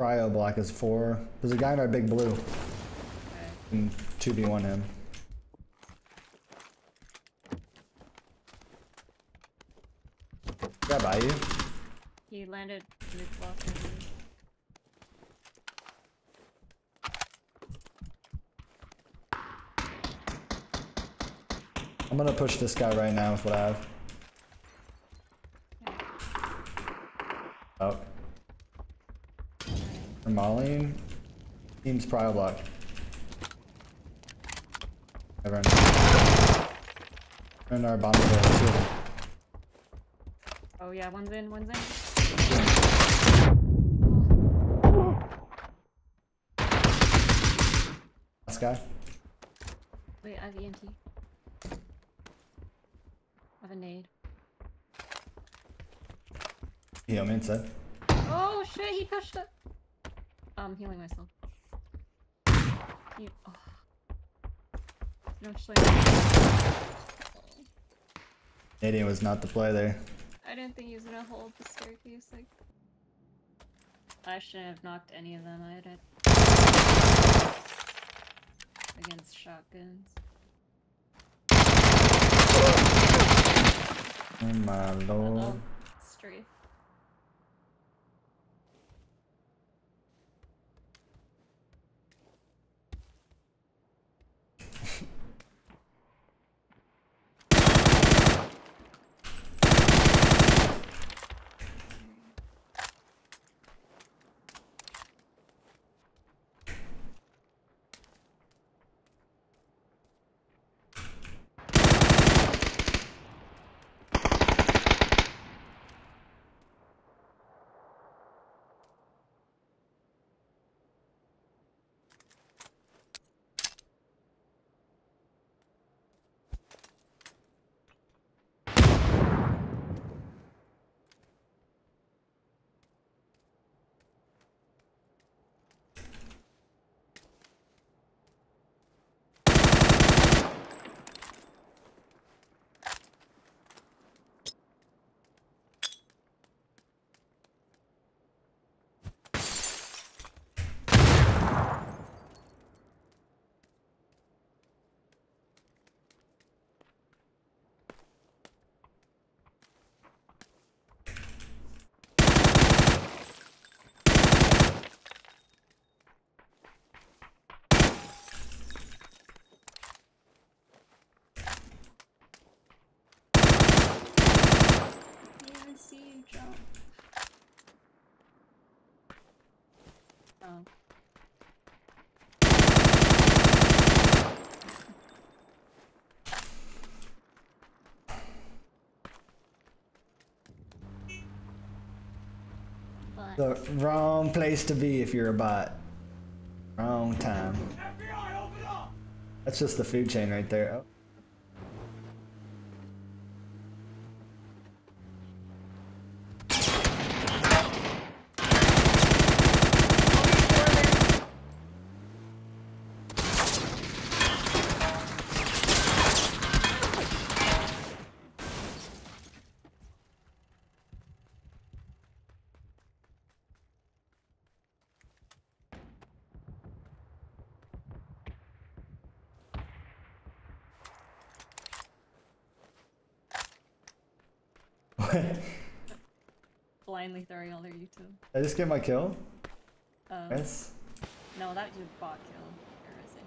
Cryo block is 4. There's a guy in our big blue. Okay. 2v1 him. Grab by you. He landed mid block. I'm gonna push this guy right now with what I have. Okay. Oh. Molly team's prior block. Everyone. And our bomb too. Oh yeah, one's in, one's in. Last guy. Wait, I have EMT. I have a nade. Yeah, I'm inside. Oh shit, he pushed it. I'm healing myself. You, oh. No, like, Nadine was not the play there. I didn't think he was gonna hold the staircase like. I shouldn't have knocked any of them. I had it against shotguns. Oh my lord. Oh, strafe. Oh. The wrong place to be if you're a bot. Wrong time. FBI, open up! That's just the food chain right there. Oh. Blindly throwing all their YouTube. I just get my kill? Yes. No, that was a bot kill. Where is it?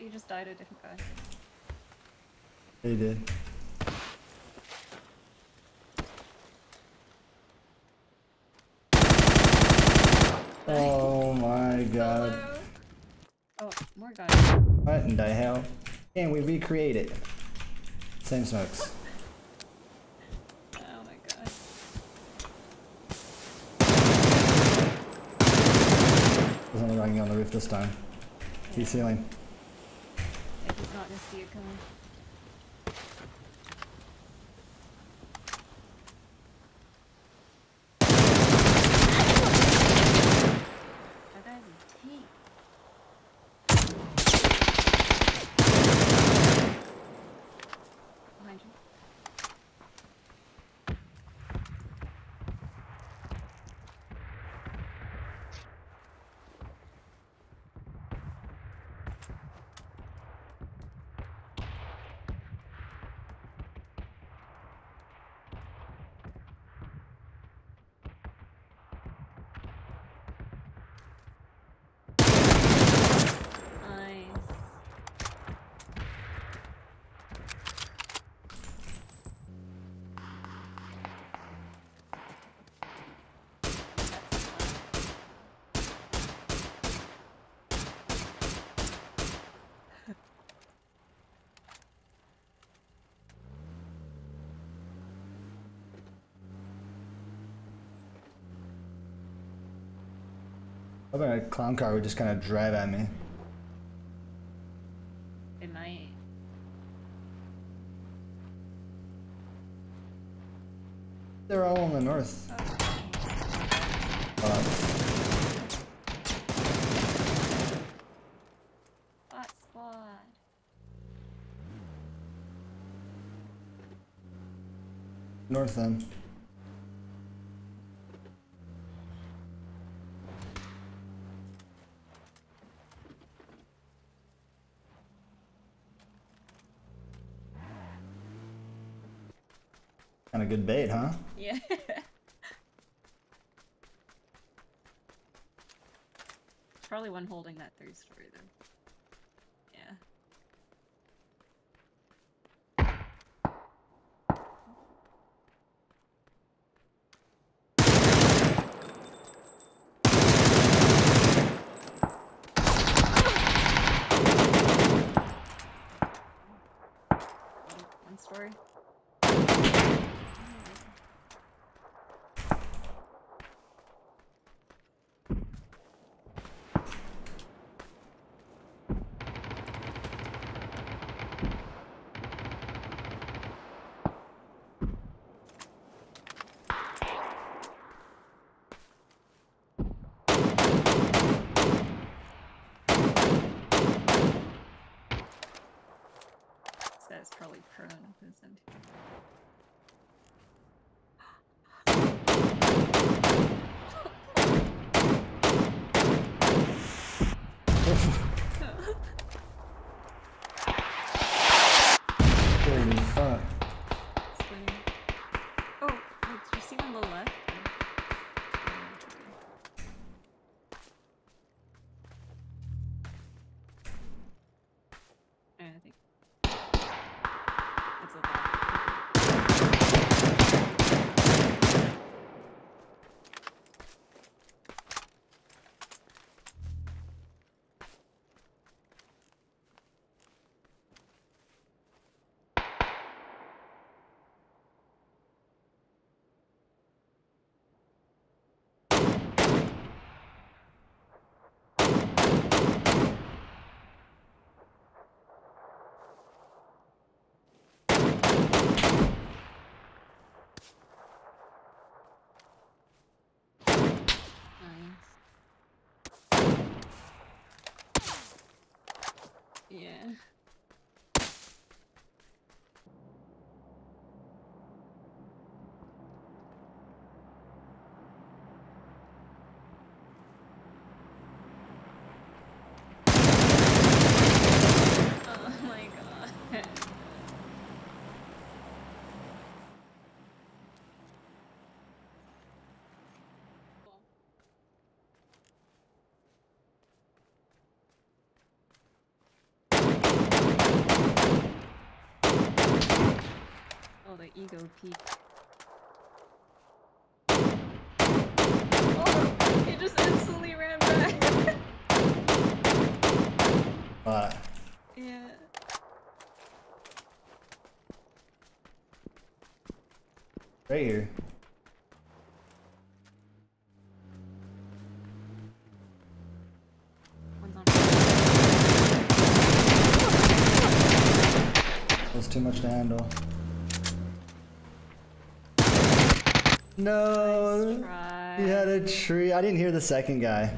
Wait, you just died to a different guy. He did. Oh my god. Hello. Oh, more guys. What in the hell? And we recreate it. Same smokes. Oh my god. There's only rocking on the roof this time. Yeah. He's ceiling. Yeah, he's not gonna see it coming. I bet a clown car would just kind of drive at me. It might. They're all on the north. Oh. Hot squad. North then. Kind of good bait, huh? Yeah. Probably one holding that three-story though. Yeah. One story. That's probably prone of this end. Holy fuck. Oh, did you see on the left? I think. Yeah. Oh my god. ego peak. Oh, he just instantly ran back. Yeah. Right here. Too much to handle. No, nice, he had a tree. I didn't hear the second guy.